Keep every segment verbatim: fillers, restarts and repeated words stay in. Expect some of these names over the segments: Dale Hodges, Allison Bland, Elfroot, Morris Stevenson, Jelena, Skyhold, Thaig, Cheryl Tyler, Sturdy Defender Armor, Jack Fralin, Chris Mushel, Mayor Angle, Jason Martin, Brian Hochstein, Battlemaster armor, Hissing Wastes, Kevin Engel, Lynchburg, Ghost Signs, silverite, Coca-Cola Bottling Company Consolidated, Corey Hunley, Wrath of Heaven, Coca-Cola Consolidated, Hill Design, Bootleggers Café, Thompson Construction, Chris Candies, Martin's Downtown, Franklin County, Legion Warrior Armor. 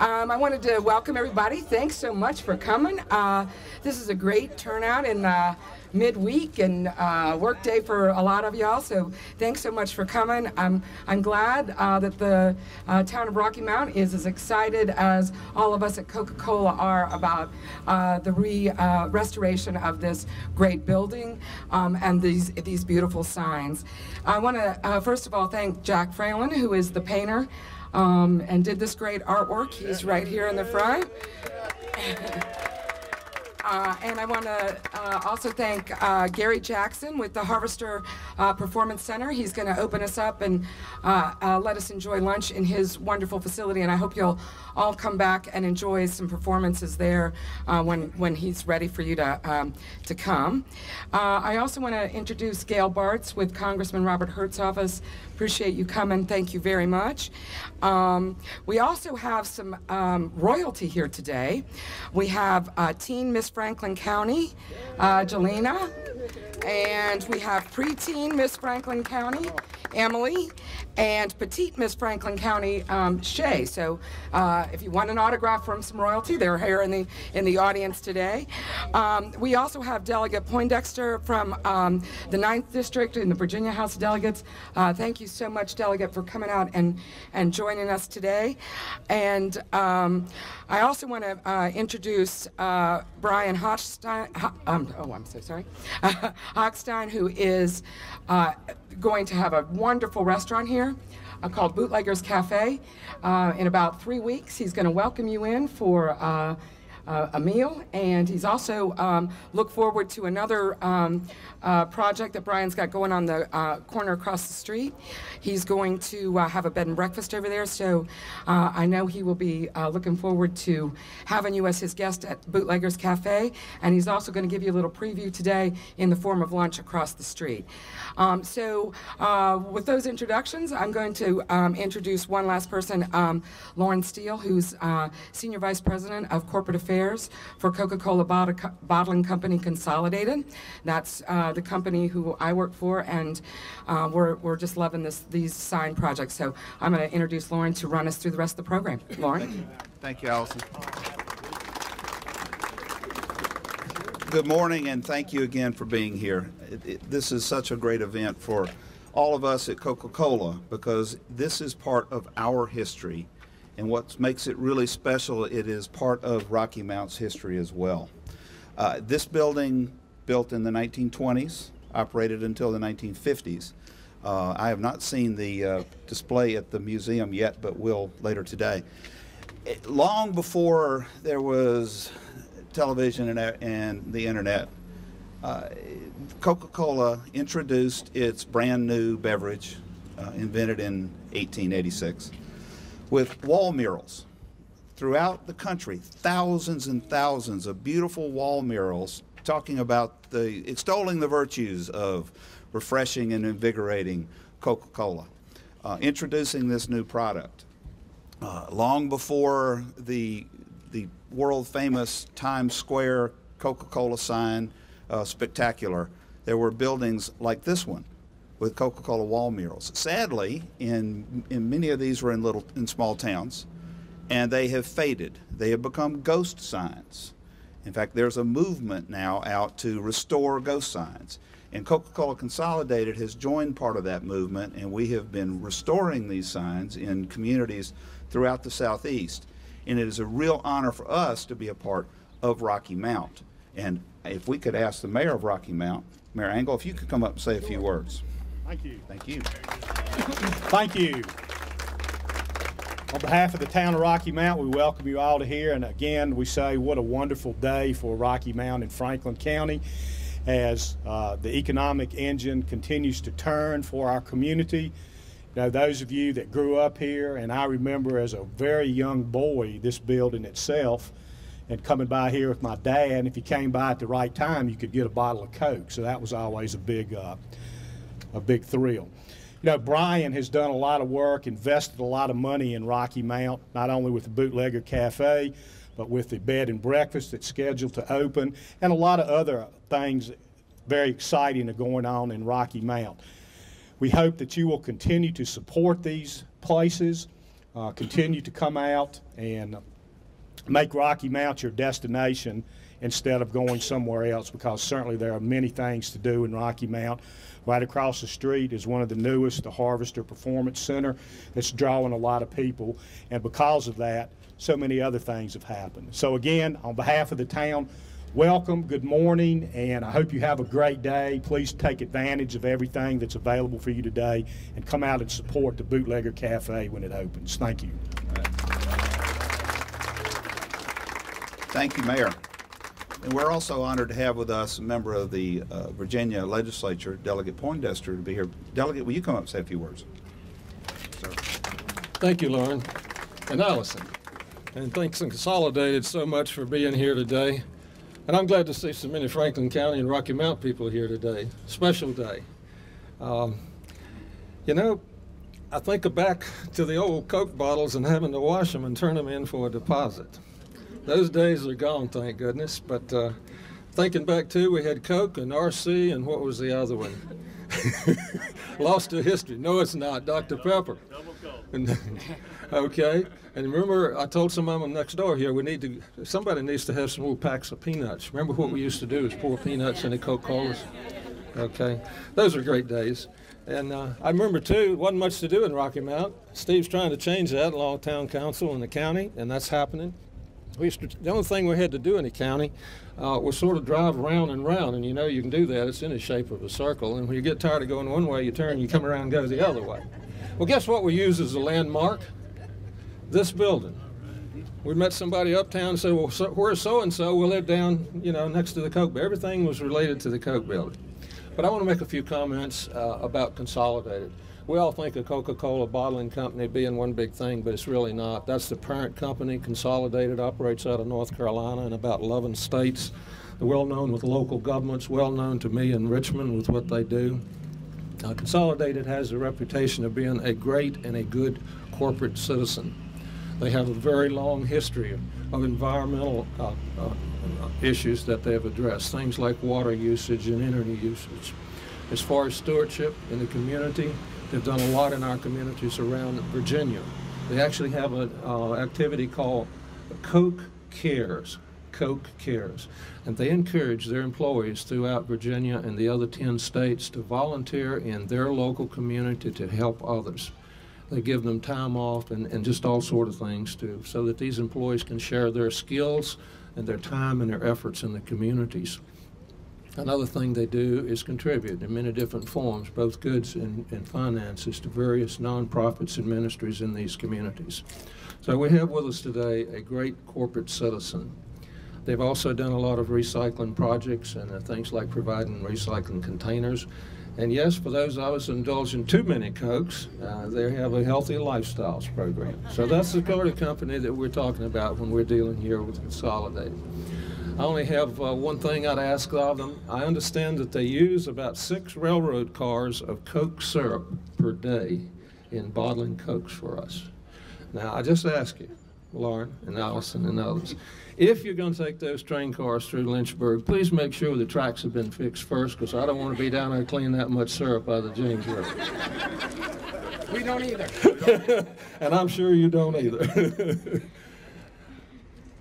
Um, I wanted to welcome everybody. Thanks so much for coming. Uh, this is a great turnout in uh, midweek and uh, work day for a lot of y'all, so thanks so much for coming. I'm, I'm glad uh, that the uh, town of Rocky Mount is as excited as all of us at Coca-Cola are about uh, the re, uh, restoration of this great building um, and these, these beautiful signs. I want to uh, first of all thank Jack Fralin, who is the painter. Um, and did this great artwork. He's right here in the front. Uh, and I want to uh, also thank uh, Gary Jackson with the Harvester uh, Performance Center. He's going to open us up and uh, uh, let us enjoy lunch in his wonderful facility. And I hope you'll all come back and enjoy some performances there uh, when when he's ready for you to um, to come. Uh, I also want to introduce Gail Bartz with Congressman Robert Hurt's office. Appreciate you coming. Thank you very much. Um, we also have some um, royalty here today. We have uh, Teen Miss Franklin County, uh, Jelena, and we have Preteen Miss Franklin County, Emily, and Petite Miss Franklin County, um, Shea. So uh, if you want an autograph from some royalty, they're here in the in the audience today. Um, we also have Delegate Poindexter from um, the ninth District in the Virginia House of Delegates. Uh, thank you so much, Delegate, for coming out and, and joining us today. And um, I also want to uh, introduce uh, Brian Hochstein, Ho um, oh, I'm so sorry, uh, Hochstein, who is uh, going to have a wonderful restaurant here uh, called Bootleggers Café. Uh, in about three weeks, he's going to welcome you in for uh, uh, a meal, and he's also um, look forward to another um, uh, project that Brian's got going on the uh, corner across the street. He's going to uh, have a bed and breakfast over there, so uh, I know he will be uh, looking forward to having you as his guest at Bootleggers Café, and he's also going to give you a little preview today in the form of lunch across the street. Um, so uh, with those introductions, I'm going to um, introduce one last person, um, Lauren Steele, who's uh, Senior Vice President of Corporate Affairs for Coca-Cola Bott- Bottling Company Consolidated. That's uh, the company who I work for, and uh, we're, we're just loving this, these sign projects. So I'm going to introduce Lauren to run us through the rest of the program. Lauren? Thank you, Thank you Allison. Good morning, and thank you again for being here. It, it, this is such a great event for all of us at Coca-Cola, because this is part of our history, and what makes it really special, it is part of Rocky Mount's history as well. Uh, this building, built in the nineteen twenties, operated until the nineteen fifties. Uh, I have not seen the uh, display at the museum yet, but will later today. It, long before there was television and, and the internet, uh, Coca-Cola introduced its brand new beverage, uh, invented in eighteen eighty-six, with wall murals throughout the country. Thousands and thousands of beautiful wall murals talking about the extolling the virtues of refreshing and invigorating Coca-Cola, uh, introducing this new product. Uh, long before the the world-famous Times Square Coca-Cola sign uh, spectacular, there were buildings like this one with Coca-Cola wall murals. Sadly, in, in many of these were in, little, in small towns, and they have faded. They have become ghost signs. In fact, there's a movement now out to restore ghost signs. And Coca-Cola Consolidated has joined part of that movement, and we have been restoring these signs in communities throughout the Southeast. And it is a real honor for us to be a part of Rocky Mount. And if we could ask the mayor of Rocky Mount, Mayor Angle, if you could come up and say a few words. Thank you. Thank you. Thank you. On behalf of the town of Rocky Mount, we welcome you all to here. And again, we say what a wonderful day for Rocky Mount and Franklin County, as uh, the economic engine continues to turn for our community. Now, those of you that grew up here, and I remember as a very young boy this building itself, and coming by here with my dad, and if you came by at the right time, you could get a bottle of Coke. So that was always a big, uh, a big thrill. You know, Brian has done a lot of work, invested a lot of money in Rocky Mount, not only with the Bootlegger Cafe, but with the bed and breakfast that's scheduled to open, and a lot of other things very exciting are going on in Rocky Mount. We hope that you will continue to support these places, uh, continue to come out and make Rocky Mount your destination instead of going somewhere else, because certainly there are many things to do in Rocky Mount. Right across the street is one of the newest, the Harvester Performance Center, that's drawing a lot of people, and because of that, so many other things have happened. So again, on behalf of the town, welcome, good morning, and I hope you have a great day. Please take advantage of everything that's available for you today, and come out and support the Bootlegger Cafe when it opens. Thank you. Thank you, Mayor. And we're also honored to have with us a member of the uh, Virginia Legislature, Delegate Poindexter, to be here. Delegate, will you come up and say a few words? Sir. Thank you, Lauren and Allison. And thanks and Consolidated so much for being here today. And I'm glad to see so many Franklin County and Rocky Mount people here today. Special day. Um, you know, I think back to the old Coke bottles and having to wash them and turn them in for a deposit. Those days are gone, thank goodness. But uh, thinking back too, we had Coke and R C and what was the other one? Lost to history. No, it's not. Doctor Pepper. Double Coke. Okay. And remember, I told someone next door here, we need to. Somebody needs to have some little packs of peanuts. Remember what we used to do is pour peanuts into Coca-Colas. Okay. Those are great days. And uh, I remember, too, wasn't much to do in Rocky Mount. Steve's trying to change that along with town council and the county, and that's happening. We used to, the only thing we had to do in the county uh, was sort of drive round and round, and you know you can do that. It's in the shape of a circle, and when you get tired of going one way, you turn, you come around and go the other way. Well, guess what we use as a landmark? This building. We met somebody uptown and said, well, so, where's so-and-so? We live down, you know, next to the Coke. Everything was related to the Coke building. But I want to make a few comments uh, about Consolidated. We all think of Coca-Cola bottling company being one big thing, but it's really not. That's the parent company. Consolidated operates out of North Carolina in about eleven states. They're well known with local governments, well known to me in Richmond with what they do. Uh, Consolidated has the reputation of being a great and a good corporate citizen. They have a very long history of environmental uh, uh, issues that they have addressed, things like water usage and energy usage. As far as stewardship in the community, they've done a lot in our communities around Virginia. They actually have an uh, activity called Coke Cares, Coke Cares. And they encourage their employees throughout Virginia and the other ten states to volunteer in their local community to help others. They give them time off and, and just all sort of things too, so that these employees can share their skills and their time and their efforts in the communities. Another thing they do is contribute in many different forms, both goods and, and finances, to various nonprofits and ministries in these communities. So we have with us today a great corporate citizen. They've also done a lot of recycling projects and uh, things like providing recycling containers. And yes, for those of us indulging too many Cokes, uh, they have a healthy lifestyles program. So that's the sort of company that we're talking about when we're dealing here with Consolidated. I only have uh, one thing I'd ask of them. I understand that they use about six railroad cars of Coke syrup per day in bottling Cokes for us. Now, I just ask you, Lauren and Allison and others, if you're going to take those train cars through Lynchburg, please make sure the tracks have been fixed first, because I don't want to be down there cleaning that much syrup out of the James River. We don't either. We don't either. And I'm sure you don't either.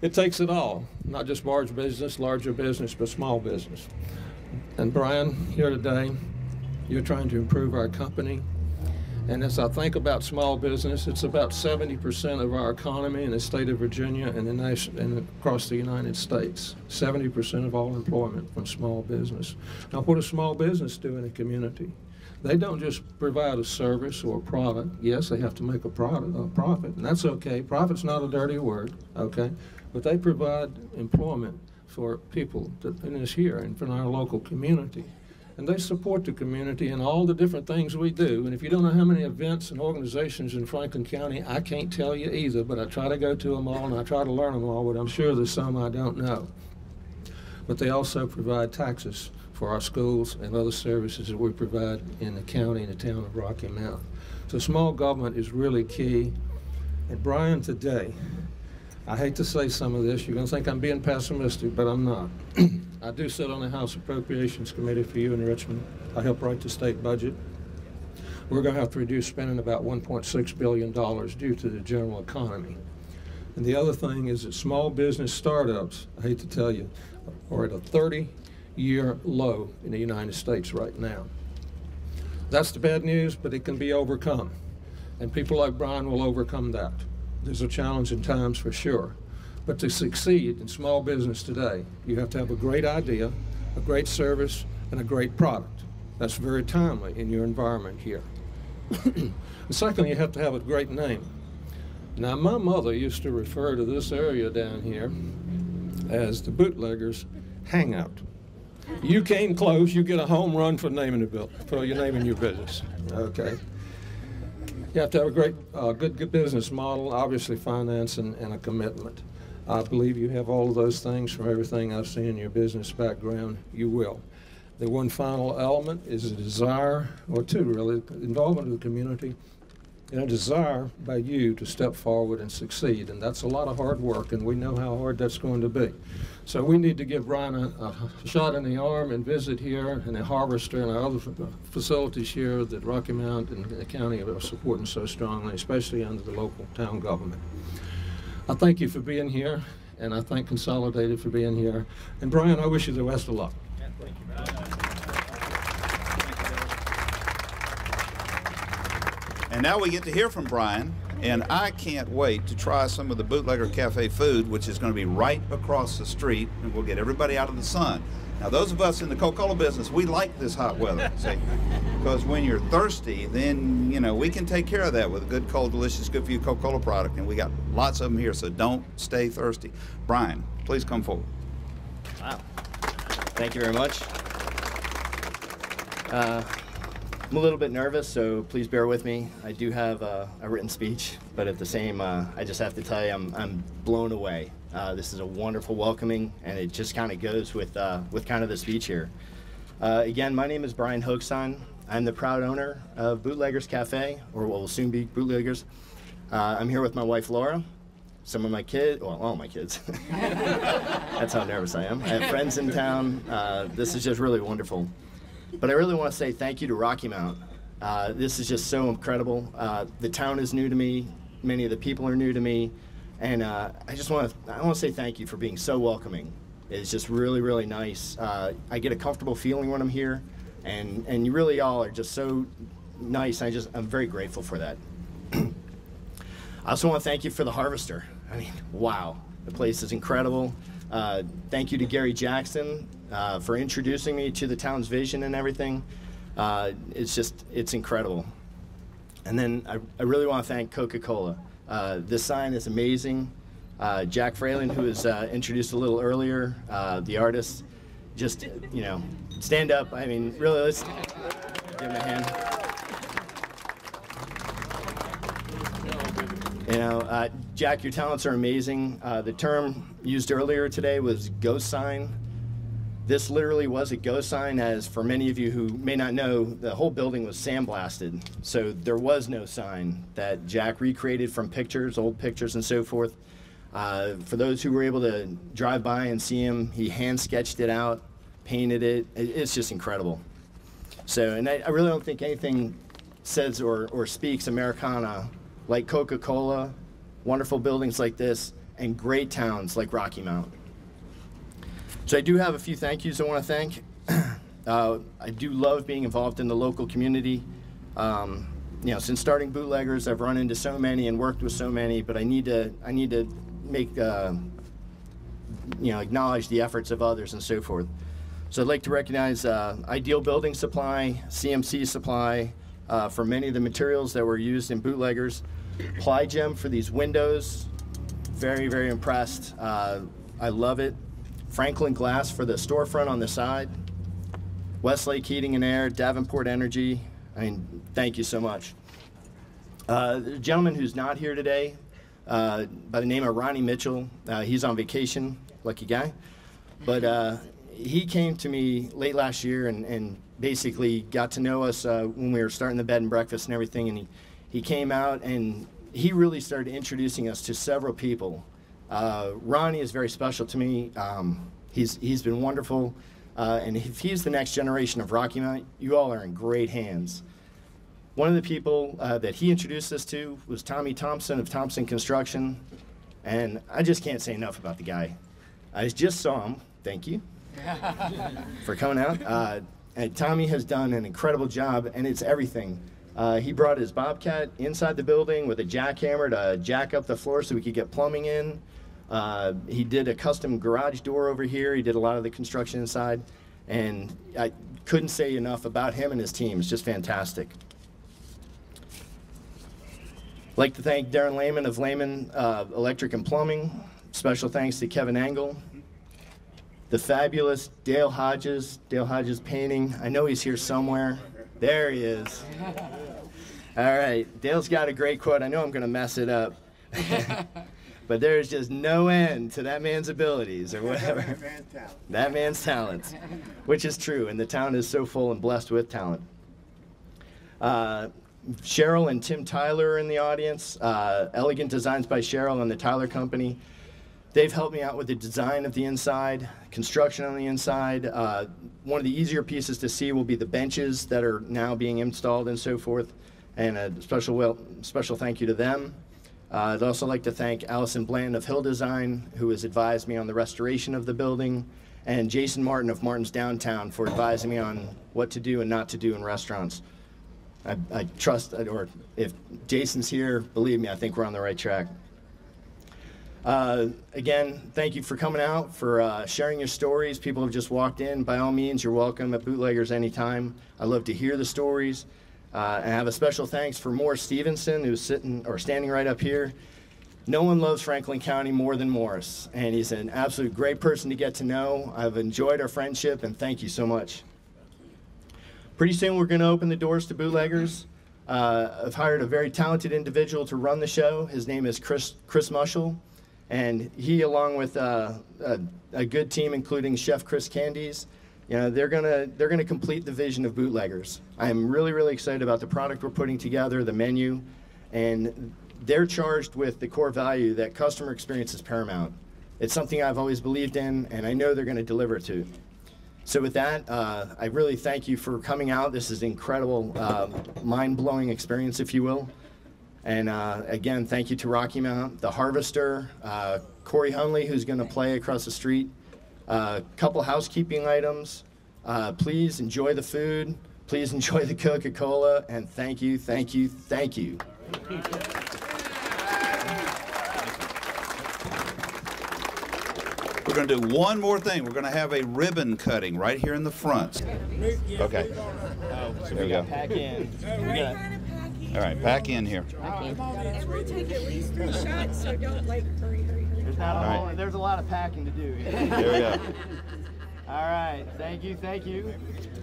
It takes it all, not just large business, larger business, but small business. And Brian, here today, you're trying to improve our company. And as I think about small business, it's about seventy percent of our economy in the state of Virginia and, the nation, and across the United States. seventy percent of all employment from small business. Now, what does small business do in a community? They don't just provide a service or a product. Yes, they have to make a, product, a profit, and that's okay. Profit's not a dirty word, okay? But they provide employment for people that is here and from our local community. And they support the community in all the different things we do. And if you don't know how many events and organizations in Franklin County, I can't tell you either, but I try to go to them all and I try to learn them all, but I'm sure there's some I don't know. But they also provide taxes for our schools and other services that we provide in the county and the town of Rocky Mount. So small government is really key. And Brian, today, I hate to say some of this, you're going to think I'm being pessimistic, but I'm not. I do sit on the House Appropriations Committee for you in Richmond. I help write the state budget. We're going to have to reduce spending about one point six billion dollars due to the general economy. And the other thing is that small business startups, I hate to tell you, are at a thirty year low in the United States right now. That's the bad news, but it can be overcome. And people like Brian will overcome that. There's a challenge in times for sure. But to succeed in small business today, you have to have a great idea, a great service, and a great product. That's very timely in your environment here. And secondly, you have to have a great name. Now, my mother used to refer to this area down here as the Bootleggers Hangout. You came close, you get a home run for naming the bill, for your naming your business, okay? You have to have a great, uh, good, good business model, obviously finance and, and a commitment. I believe you have all of those things from everything I've seen in your business background, you will. The one final element is a desire, or two really, involvement of the community, and a desire by you to step forward and succeed. And that's a lot of hard work, and we know how hard that's going to be. So we need to give Brian a, a shot in the arm and visit here, and the Harvester and our other facilities here that Rocky Mount and the county are supporting so strongly, especially under the local town government. I thank you for being here, and I thank Consolidated for being here. And Brian, I wish you the best of luck. Yeah, thank you, Brian. And now we get to hear from Brian, and I can't wait to try some of the Bootlegger Cafe food, which is going to be right across the street, and we'll get everybody out of the sun. Now, those of us in the Coca-Cola business, we like this hot weather, see, because when you're thirsty, then, you know, we can take care of that with a good, cold, delicious, good for you Coca-Cola product, and we got lots of them here, so don't stay thirsty. Brian, please come forward. Wow. Thank you very much. Uh, I'm a little bit nervous, so please bear with me. I do have uh, a written speech, but at the same, uh, I just have to tell you, I'm, I'm blown away. Uh, this is a wonderful welcoming, and it just kind of goes with, uh, with kind of the speech here. Uh, again, my name is Brian Hochstein. I'm the proud owner of Bootleggers Cafe, or what will soon be Bootleggers. Uh, I'm here with my wife, Laura, some of my kids, well, all my kids. That's how nervous I am. I have friends in town. Uh, this is just really wonderful. But I really want to say thank you to Rocky Mount. Uh, this is just so incredible. Uh, the town is new to me. Many of the people are new to me. And uh, I just want to, I want to say thank you for being so welcoming. It's just really, really nice. Uh, I get a comfortable feeling when I'm here. And, and you really all are just so nice. I just, I'm very grateful for that. I also want to thank you for the Harvester. I mean, wow. The place is incredible. Uh, thank you to Gary Jackson uh, for introducing me to the town's vision and everything. Uh, it's just, it's incredible. And then I, I really want to thank Coca-Cola. Uh, this sign is amazing. Uh, Jack Fralin, who was uh, introduced a little earlier, uh, the artist, just, you know, stand up. I mean, really, let's give him a hand. You know, uh, Jack, your talents are amazing. Uh, the term used earlier today was ghost sign. This literally was a ghost sign, as for many of you who may not know, the whole building was sandblasted. So there was no sign that Jack recreated from pictures, old pictures and so forth. Uh, for those who were able to drive by and see him, he hand sketched it out, painted it. It's just incredible. So, and I, I really don't think anything says or, or speaks Americana like Coca-Cola, wonderful buildings like this, and great towns like Rocky Mount. So I do have a few thank yous I want to thank. uh, I do love being involved in the local community. Um, you know, since starting Bootleggers, I've run into so many and worked with so many, but I need to, I need to make, uh, you know, acknowledge the efforts of others and so forth. So I'd like to recognize uh, Ideal Building Supply, C M C Supply, uh, for many of the materials that were used in Bootleggers. Plygem for these windows. Very, very impressed. Uh, I love it. Franklin Glass for the storefront on the side. Westlake Heating and Air, Davenport Energy. I mean, thank you so much. Uh, the gentleman who's not here today, uh, by the name of Ronnie Mitchell, uh, he's on vacation, lucky guy. But uh, he came to me late last year and, and basically got to know us uh, when we were starting the bed and breakfast and everything. And he, he came out and he really started introducing us to several people. Uh, Ronnie is very special to me. Um, he's, he's been wonderful. Uh, and if he's the next generation of Rocky Mount, you all are in great hands. One of the people uh, that he introduced us to was Tommy Thompson of Thompson Construction. And I just can't say enough about the guy. I just saw him. Thank you for coming out. Uh, and Tommy has done an incredible job, and it's everything. Uh, he brought his Bobcat inside the building with a jackhammer to jack up the floor so we could get plumbing in. Uh, he did a custom garage door over here. He did a lot of the construction inside. And I couldn't say enough about him and his team. It's just fantastic. I'd like to thank Darren Lehman of Lehman uh, Electric and Plumbing. Special thanks to Kevin Engel. The fabulous Dale Hodges, Dale Hodges Painting. I know he's here somewhere. There he is. All right, Dale's got a great quote. I know I'm gonna mess it up. But there's just no end to that man's abilities or whatever. That man's talent. That man's talents, which is true, and the town is so full and blessed with talent. Uh, Cheryl and Tim Tyler are in the audience. Uh, Elegant Designs by Cheryl and the Tyler Company. They've helped me out with the design of the inside, construction on the inside. Uh, one of the easier pieces to see will be the benches that are now being installed and so forth, and a special, well, special thank you to them. Uh, I'd also like to thank Allison Bland of Hill Design, who has advised me on the restoration of the building, and Jason Martin of Martin's Downtown for advising me on what to do and not to do in restaurants. I, I trust, or if Jason's here, believe me, I think we're on the right track. Uh, again, thank you for coming out, for uh, sharing your stories. People have just walked in. By all means, you're welcome at Bootleggers anytime. I love to hear the stories. Uh, and I have a special thanks for Morris Stevenson, who's sitting or standing right up here. No one loves Franklin County more than Morris, and he's an absolute great person to get to know. I've enjoyed our friendship, and thank you so much. Pretty soon we're going to open the doors to Bootleggers. Uh, I've hired a very talented individual to run the show. His name is Chris, Chris Mushel. And he, along with uh, a, a good team, including Chef Chris Candies, you know, they're gonna they're gonna complete the vision of Bootleggers. I am really really excited about the product we're putting together, the menu, and they're charged with the core value that customer experience is paramount. It's something I've always believed in, and I know they're gonna deliver it to. So with that, uh, I really thank you for coming out. This is an incredible, uh, mind-blowing experience, if you will. And uh, again, thank you to Rocky Mount, the Harvester, uh, Corey Hunley, who's going to play across the street. A uh, couple housekeeping items. Uh, please enjoy the food. Please enjoy the Coca-Cola. And thank you, thank you, thank you. We're going to do one more thing. We're going to have a ribbon cutting right here in the front. Okay. So we got to pack in. We got All right, back in here. And we'll take at least three shots, so don't like hurry, hurry, hurry. There's not a whole, right. There's a lot of packing to do here. There we go. All right, thank you, thank you,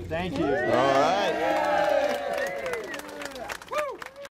thank you. All right.